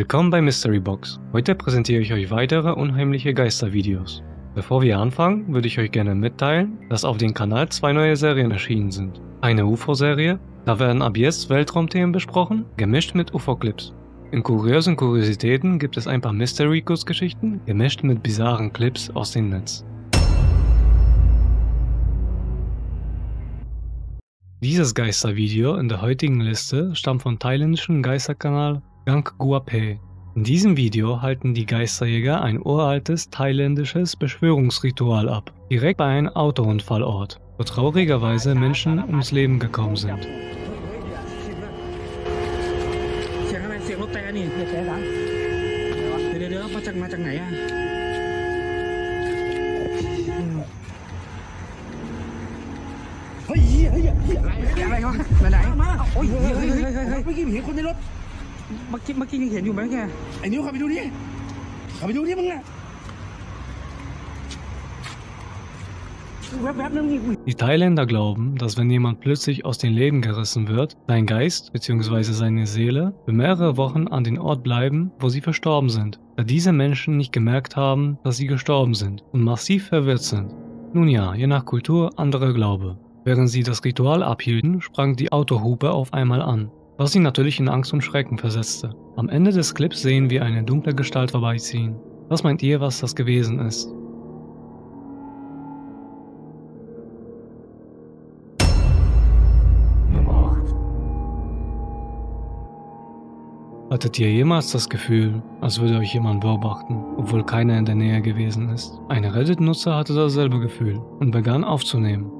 Willkommen bei Mystery Box. Heute präsentiere ich euch weitere unheimliche Geistervideos. Bevor wir anfangen, würde ich euch gerne mitteilen, dass auf dem Kanal zwei neue Serien erschienen sind. Eine UFO-Serie, da werden ab jetzt Weltraumthemen besprochen, gemischt mit UFO-Clips. In kuriosen Kuriositäten gibt es ein paar Mystery-Kurzgeschichten, gemischt mit bizarren Clips aus dem Netz. Dieses Geistervideo in der heutigen Liste stammt vom thailändischen Geisterkanal Gangguapé. In diesem Video halten die Geisterjäger ein uraltes thailändisches Beschwörungsritual ab, direkt bei einem Autounfallort, wo traurigerweise Menschen ums Leben gekommen sind. Die Thailänder glauben, dass wenn jemand plötzlich aus dem Leben gerissen wird, sein Geist bzw. seine Seele für mehrere Wochen an den Ort bleiben, wo sie verstorben sind, da diese Menschen nicht gemerkt haben, dass sie gestorben sind und massiv verwirrt sind. Nun ja, je nach Kultur anderer Glaube. Während sie das Ritual abhielten, sprang die Autohupe auf einmal an, was sie natürlich in Angst und Schrecken versetzte. Am Ende des Clips sehen wir eine dunkle Gestalt vorbeiziehen. Was meint ihr, was das gewesen ist? Nummer 8. Hattet ihr jemals das Gefühl, als würde euch jemand beobachten, obwohl keiner in der Nähe gewesen ist? Ein Reddit-Nutzer hatte dasselbe Gefühl und begann aufzunehmen.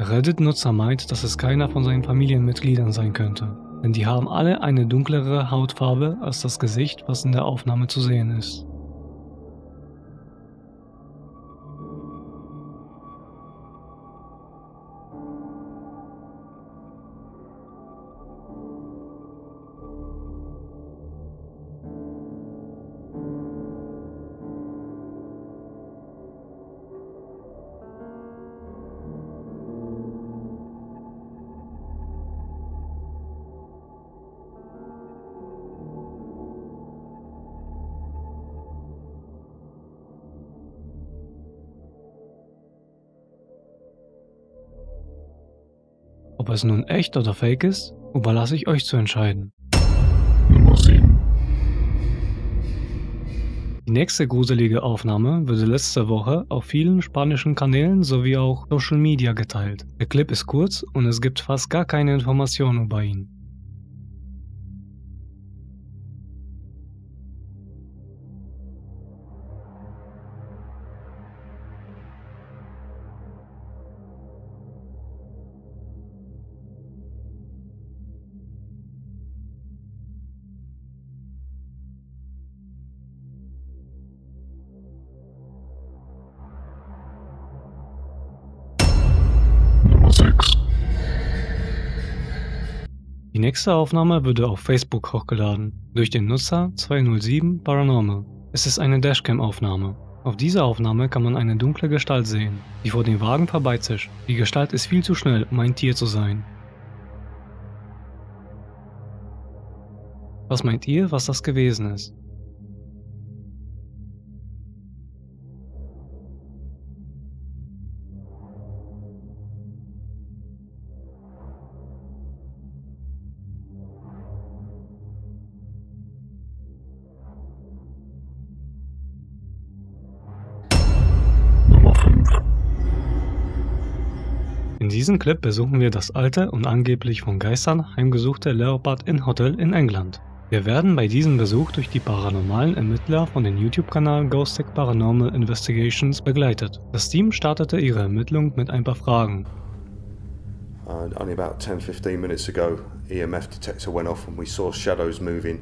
Reddit-Nutzer meint, dass es keiner von seinen Familienmitgliedern sein könnte, denn die haben alle eine dunklere Hautfarbe als das Gesicht, was in der Aufnahme zu sehen ist. Ob es nun echt oder fake ist, überlasse ich euch zu entscheiden. Nummer 7. Die nächste gruselige Aufnahme wurde letzte Woche auf vielen spanischen Kanälen sowie auch Social Media geteilt. Der Clip ist kurz und es gibt fast gar keine Informationen über ihn. Die nächste Aufnahme wurde auf Facebook hochgeladen, durch den Nutzer 207 Paranormal. Es ist eine Dashcam-Aufnahme. Auf dieser Aufnahme kann man eine dunkle Gestalt sehen, die vor dem Wagen vorbeizischt. Die Gestalt ist viel zu schnell, um ein Tier zu sein. Was meint ihr, was das gewesen ist? In diesem Clip besuchen wir das alte und angeblich von Geistern heimgesuchte Leopard Inn Hotel in England. Wir werden bei diesem Besuch durch die paranormalen Ermittler von dem YouTube-Kanal Ghostech Paranormal Investigations begleitet. Das Team startete ihre Ermittlung mit ein paar Fragen. Only about 10-15 minutes ago, EMF detector went off and we saw shadows moving.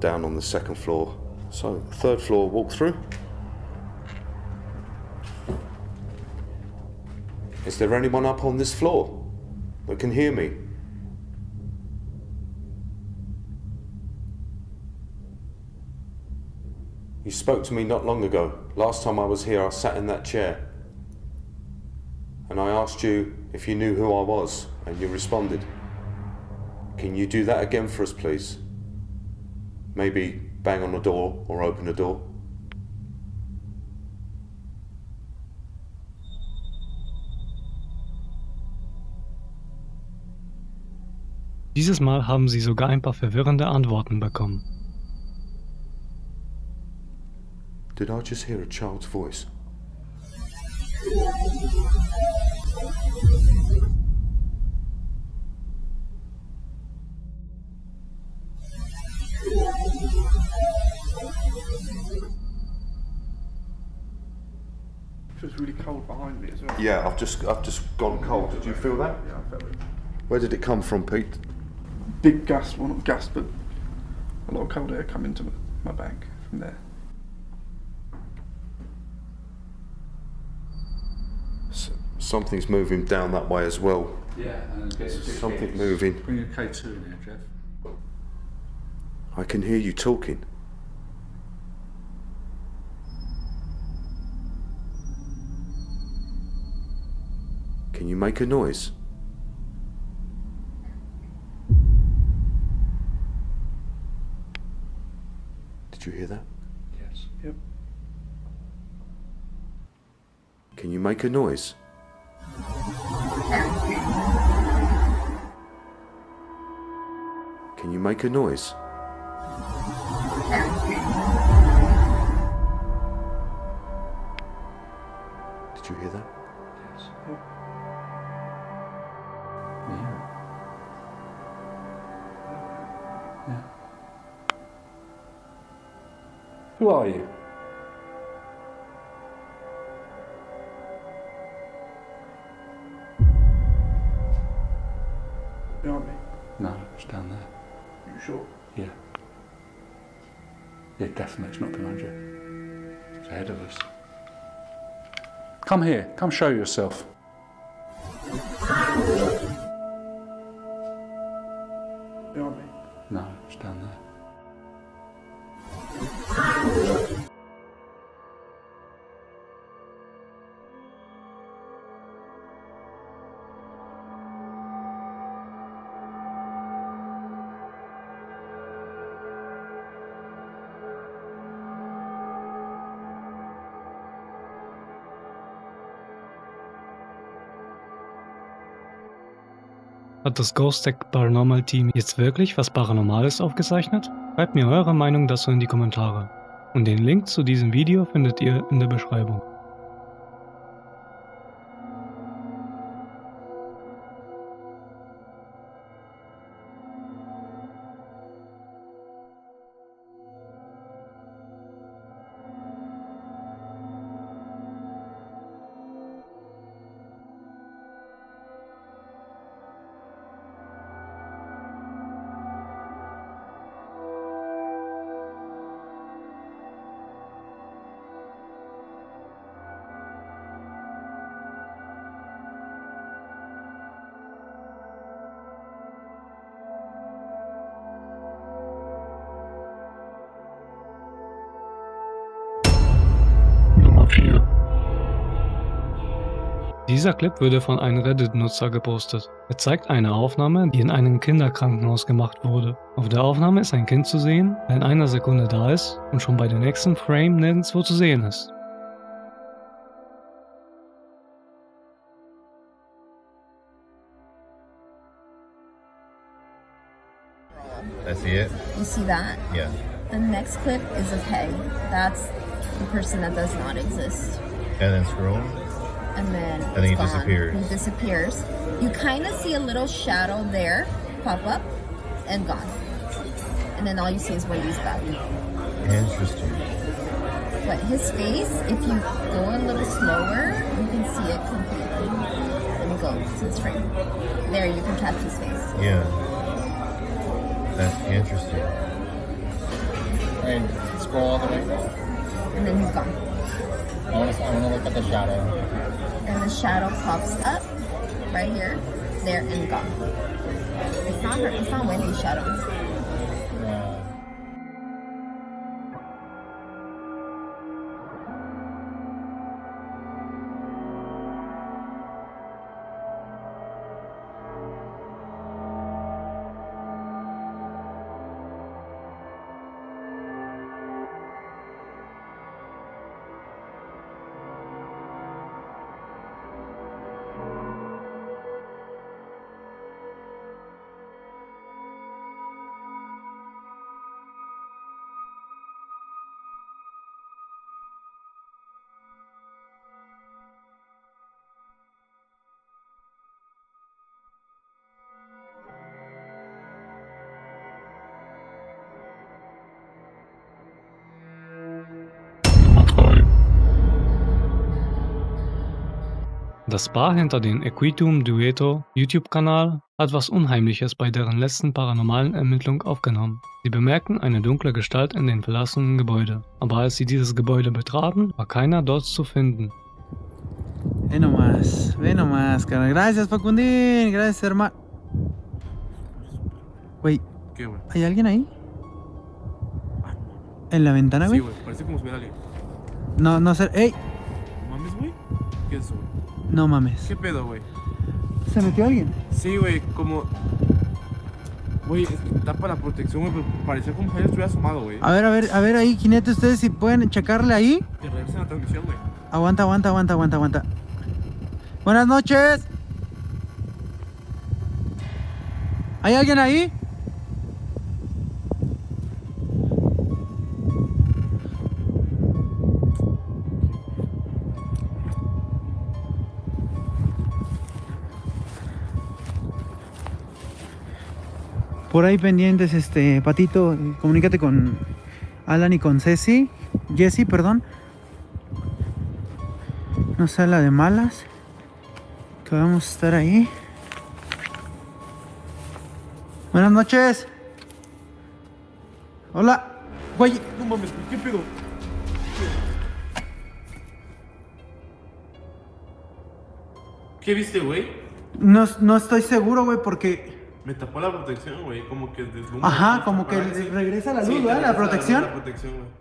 down on the second floor. So third floor walkthrough. Is there anyone up on this floor that can hear me? You spoke to me not long ago. Last time I was here, I sat in that chair. And I asked you if you knew who I was, and you responded. Can you do that again for us, please? Maybe bang on the door or open the door. Dieses Mal haben sie sogar ein paar verwirrende Antworten bekommen. Did I just hear a child's voice? It was really cold behind me as well. Yeah, I've just gone cold. Did you feel that? Yeah, I felt it. Where did it come from, Pete? Big gas, well not gas, but a lot of cold air come into my back from there. So, something's moving down that way as well. Yeah, and something moving. Bring a K2 in here, Jeff. I can hear you talking. Can you make a noise? Did you hear that? Yes. Yep. Can you make a noise? Can you make a noise? Did you hear that? Yes. Yep. Yeah. Yeah. Who are you? Behind me? No, it's down there. Are you sure? Yeah. Yeah, definitely, it's not behind you. It's ahead of us. Come here, come show yourself. Behind me? No, it's down there. Hat das Ghostech Paranormal Team jetzt wirklich was Paranormales aufgezeichnet? Schreibt mir eure Meinung dazu in die Kommentare. Und den Link zu diesem Video findet ihr in der Beschreibung. Dieser Clip wurde von einem Reddit-Nutzer gepostet. Er zeigt eine Aufnahme, die in einem Kinderkrankenhaus gemacht wurde. Auf der Aufnahme ist ein Kind zu sehen, der in einer Sekunde da ist und schon bei dem nächsten Frame nirgendwo zu sehen ist. I see it. You see that? Yeah. The next clip is of Hay. That's the person that does not exist. And then scroll. And then he disappears. He disappears. You kind of see a little shadow there pop up and gone. And then all you see is Wendy's body. Interesting. But his face, if you go a little slower, you can see it completely. Let me go to this frame. There, you can catch his face. Yeah. That's interesting. and scroll all the way down. And then he's gone. I wanna look at the shadow. And the shadow pops up right here, there, and gone. It's not her. It's not Wendy's shadow. Das Paar hinter dem Equitum Dueto YouTube-Kanal hat was Unheimliches bei deren letzten paranormalen Ermittlung aufgenommen. Sie bemerkten eine dunkle Gestalt in dem verlassenen Gebäude, aber als sie dieses Gebäude betraten, war keiner dort zu finden. Hey nomás, ve nomás, cara. Gracias, Facundín, gracias, hermano. Wey, ¿hay alguien ahí? ¿En la ventana, güey? Sí, güey, parece como si hubiera alguien. No, no sé, ey. ¿Mames, güey? ¿Qué es eso, güey? No mames. ¿Qué pedo, güey? ¿Se metió alguien? Sí, güey, como... Güey, tapa la protección, güey, pero parecía como que estuviera asomado, güey. A ver ahí, jinete, ustedes si pueden checarle ahí. Que regresen a la transmisión, güey. Aguanta. Buenas noches. ¿Hay alguien ahí? Por ahí pendientes, Patito, comunícate con Alan y con Jessy, perdón. No sea la de malas, que vamos a estar ahí. Buenas noches. Hola. Güey, no mames, ¿qué pedo? ¿Qué viste, güey? No estoy seguro, güey, porque... Me tapó la protección, güey, como que deslumbra. Ajá, como que regresa la luz, sí, ¿verdad? La protección. La protección, güey.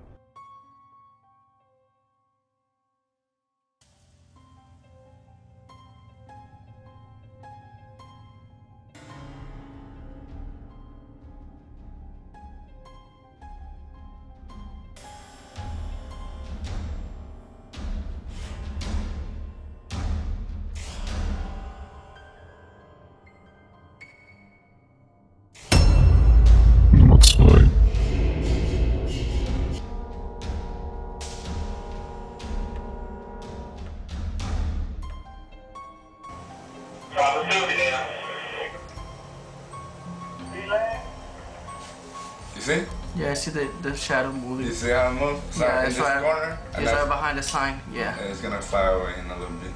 The shadow moving. You see how it moves? It's yeah, in this corner? It's right behind the sign, yeah. And it's gonna fly away in a little bit.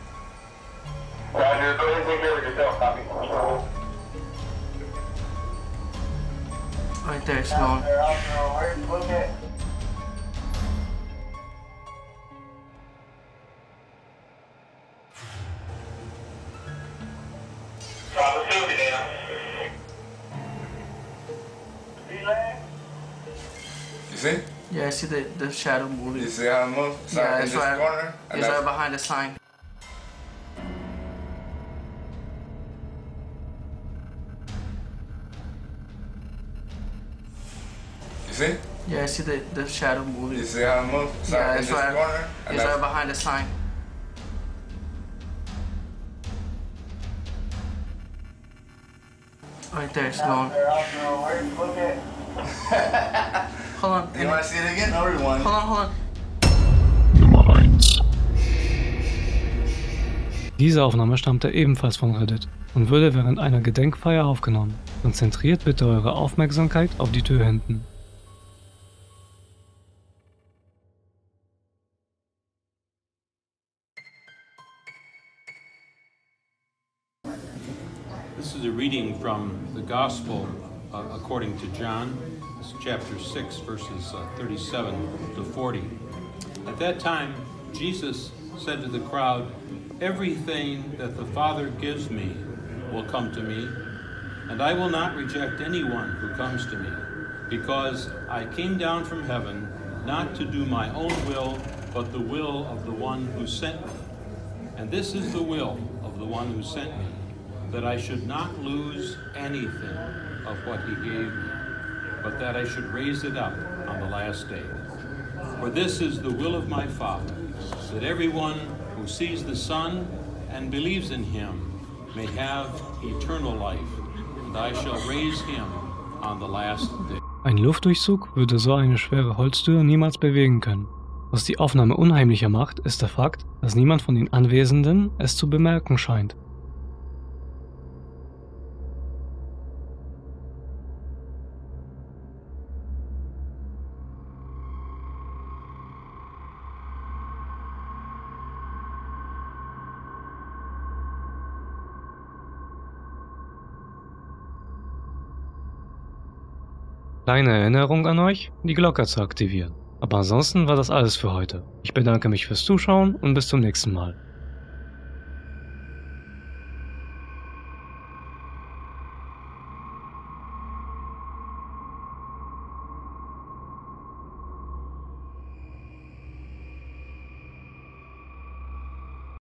Roger, go ahead and take care of yourself, copy. Right there, it's gone. Yeah, I see the shadow moving. You see how it moves? It's in this corner? It's right behind the sign. You see? Yeah, I see the shadow moving. You see how it moves? It's in this corner? It's right behind the sign. Right there, it's gone. Hold on. You want to see it again? Everyone. Hold on. Diese Aufnahme stammte ebenfalls von Reddit und wurde während einer Gedenkfeier aufgenommen. Konzentriert bitte eure Aufmerksamkeit auf die Tür hinten. This is a reading from the Gospel according to John. It's chapter 6, verses 37 to 40. At that time, Jesus said to the crowd, "Everything that the Father gives me will come to me, and I will not reject anyone who comes to me, because I came down from heaven not to do my own will, but the will of the one who sent me. And this is the will of the one who sent me, that I should not lose anything of what he gave me, but that I should raise it up on the last day. For this is the will of my Father, that everyone who sees the Son and believes in him may have eternal life, and I shall raise him on the last day." Ein Luftdurchzug würde so eine schwere Holztür niemals bewegen können. Was die Aufnahme unheimlicher macht, ist der Fakt, dass niemand von den Anwesenden es zu bemerken scheint. Kleine Erinnerung an euch, die Glocke zu aktivieren. Aber ansonsten war das alles für heute. Ich bedanke mich fürs Zuschauen und bis zum nächsten Mal.